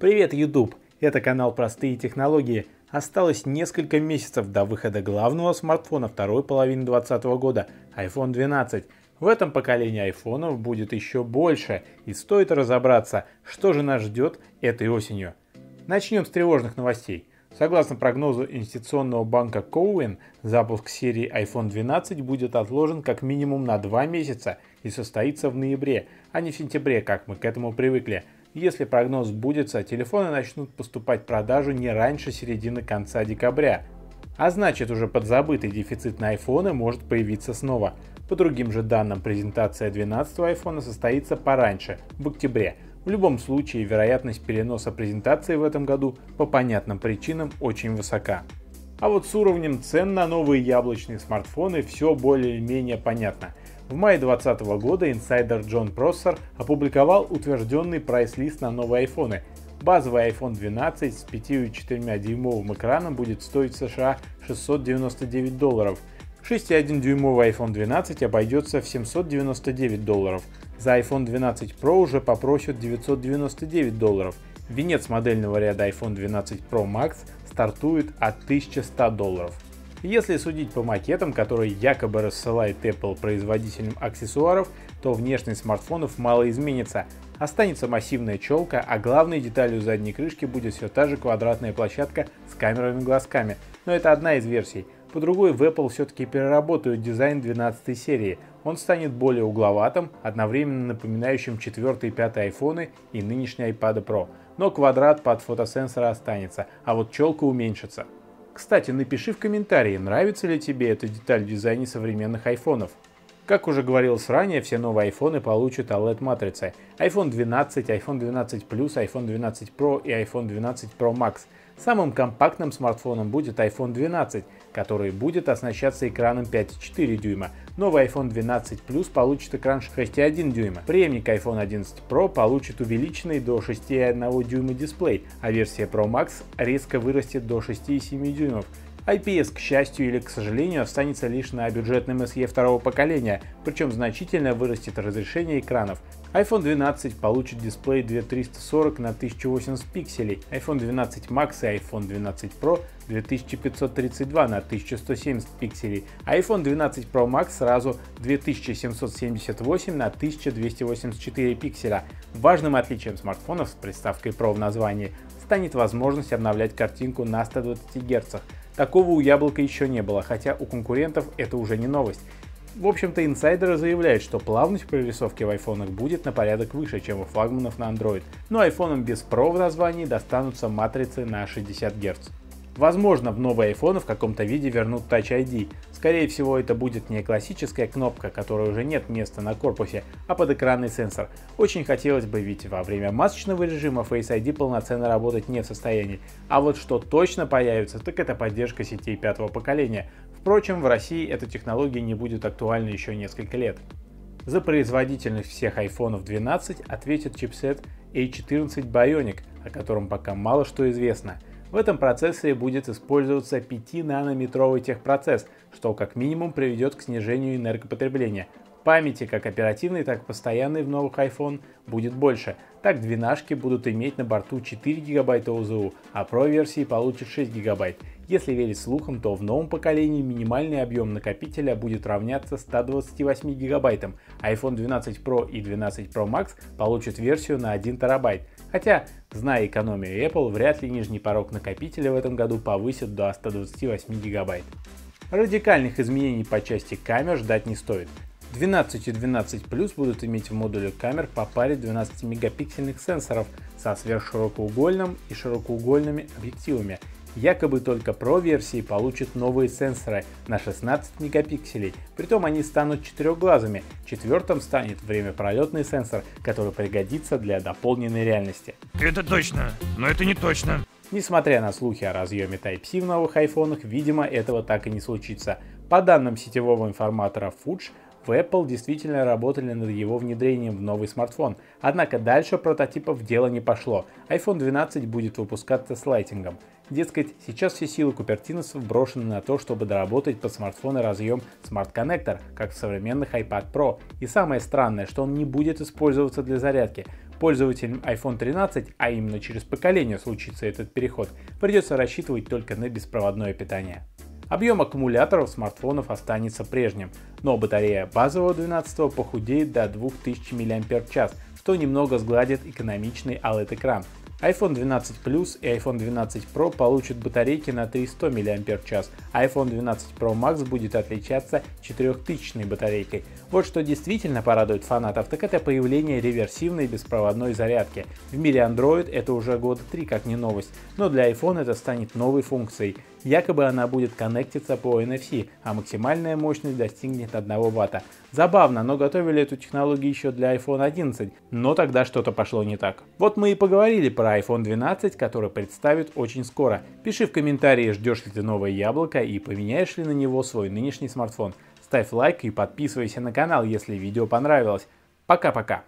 Привет, YouTube! Это канал «Простые технологии». Осталось несколько месяцев до выхода главного смартфона второй половины 2020 года – iPhone 12. В этом поколении айфонов будет еще больше, и стоит разобраться, что же нас ждет этой осенью. Начнем с тревожных новостей. Согласно прогнозу инвестиционного банка Коуэн, запуск серии iPhone 12 будет отложен как минимум на 2 месяца и состоится в ноябре, а не в сентябре, как мы к этому привыкли. Если прогноз сбудется, телефоны начнут поступать в продажу не раньше середины-конца декабря. А значит, уже подзабытый дефицит на айфоны может появиться снова. По другим же данным, презентация 12-го айфона состоится пораньше, в октябре. В любом случае, вероятность переноса презентации в этом году по понятным причинам очень высока. А вот с уровнем цен на новые яблочные смартфоны все более-менее понятно. В мае 2020 года инсайдер Джон Проссер опубликовал утвержденный прайс-лист на новые айфоны. Базовый iPhone 12 с 5,4-дюймовым экраном будет стоить в США $699. 6,1-дюймовый iPhone 12 обойдется в $799. За iPhone 12 Pro уже попросят $999. Венец модельного ряда iPhone 12 Pro Max стартует от $1100. Если судить по макетам, которые якобы рассылает Apple производителям аксессуаров, то внешность смартфонов мало изменится. Останется массивная челка, а главной деталью задней крышки будет все та же квадратная площадка с камерами-глазками. Но это одна из версий. По другой, в Apple все-таки переработают дизайн 12 серии. Он станет более угловатым, одновременно напоминающим 4 и 5 айфоны и нынешний iPad Pro. Но квадрат под фотосенсоры останется, а вот челка уменьшится. Кстати, напиши в комментарии, нравится ли тебе эта деталь в дизайне современных айфонов. Как уже говорилось ранее, все новые айфоны получат OLED-матрицы. iPhone 12, iPhone 12 Plus, iPhone 12 Pro и iPhone 12 Pro Max. Самым компактным смартфоном будет iPhone 12, который будет оснащаться экраном 5,4 дюйма. Новый iPhone 12 Plus получит экран 6,1 дюйма. Преемник iPhone 11 Pro получит увеличенный до 6,1 дюйма дисплей, а версия Pro Max резко вырастет до 6,7 дюймов. IPS, к счастью или к сожалению, останется лишь на бюджетном SE второго поколения, причем значительно вырастет разрешение экранов. iPhone 12 получит дисплей 2340 на 1080 пикселей, iPhone 12 Max и iPhone 12 Pro 2532 на 1170 пикселей, а iPhone 12 Pro Max сразу 2778 на 1284 пикселя. Важным отличием смартфонов с приставкой Pro в названии станет возможность обновлять картинку на 120 Гц. Такого у яблока еще не было, хотя у конкурентов это уже не новость. В общем-то, инсайдеры заявляют, что плавность при рисовке в айфонах будет на порядок выше, чем у флагманов на Android, но айфонам без Pro в названии достанутся матрицы на 60 Гц. Возможно, в новые айфоны в каком-то виде вернут Touch ID. Скорее всего, это будет не классическая кнопка, которой уже нет места на корпусе, а подэкранный сенсор. Очень хотелось бы, ведь во время масочного режима Face ID полноценно работать не в состоянии. А вот что точно появится, так это поддержка сетей 5-го поколения. Впрочем, в России эта технология не будет актуальна еще несколько лет. За производительность всех iPhone 12 ответит чипсет A14 Bionic, о котором пока мало что известно. В этом процессоре будет использоваться 5-нанометровый техпроцесс, что как минимум приведет к снижению энергопотребления. Памяти, как оперативной, так и постоянной в новых iPhone, будет больше. Так двенашки будут иметь на борту 4 ГБ ОЗУ, а Pro-версии получат 6 ГБ. Если верить слухам, то в новом поколении минимальный объем накопителя будет равняться 128 ГБ, а iPhone 12 Pro и 12 Pro Max получат версию на 1 ТБ. Хотя, зная экономию Apple, вряд ли нижний порог накопителя в этом году повысят до 128 ГБ. Радикальных изменений по части камер ждать не стоит. 12 и 12 Plus будут иметь в модуле камер по паре 12-мегапиксельных сенсоров со сверхширокоугольным и широкоугольными объективами. Якобы только Pro версии получат новые сенсоры на 16 мегапикселей, притом они станут четырехглазыми, четвертым станет времяпролетный сенсор, который пригодится для дополненной реальности. Это точно, но это не точно. Несмотря на слухи о разъеме Type-C в новых айфонах, видимо, этого так и не случится. По данным сетевого информатора Fudge, в Apple действительно работали над его внедрением в новый смартфон, однако дальше прототипов дело не пошло. iPhone 12 будет выпускаться с лайтингом. Дескать, сейчас все силы купертиновцев брошены на то, чтобы доработать под смартфоны разъем Smart Connector, как в современных iPad Pro. И самое странное, что он не будет использоваться для зарядки. Пользователям iPhone 13, а именно через поколение случится этот переход, придется рассчитывать только на беспроводное питание. Объем аккумуляторов смартфонов останется прежним, но батарея базового 12 похудеет до 2000 мАч, что немного сгладит экономичный OLED-экран. iPhone 12 Plus и iPhone 12 Pro получат батарейки на 3100 мАч, а iPhone 12 Pro Max будет отличаться 4000-ной батарейкой. Вот что действительно порадует фанатов, так это появление реверсивной беспроводной зарядки. В мире Android это уже года 3 как не новость, но для iPhone это станет новой функцией. Якобы она будет коннектиться по NFC, а максимальная мощность достигнет 1 Вт. Забавно, но готовили эту технологию еще для iPhone 11, но тогда что-то пошло не так. Вот мы и поговорили про iPhone 12, который представят очень скоро. Пиши в комментарии, ждешь ли ты новое яблоко и поменяешь ли на него свой нынешний смартфон. Ставь лайк и подписывайся на канал, если видео понравилось. Пока-пока!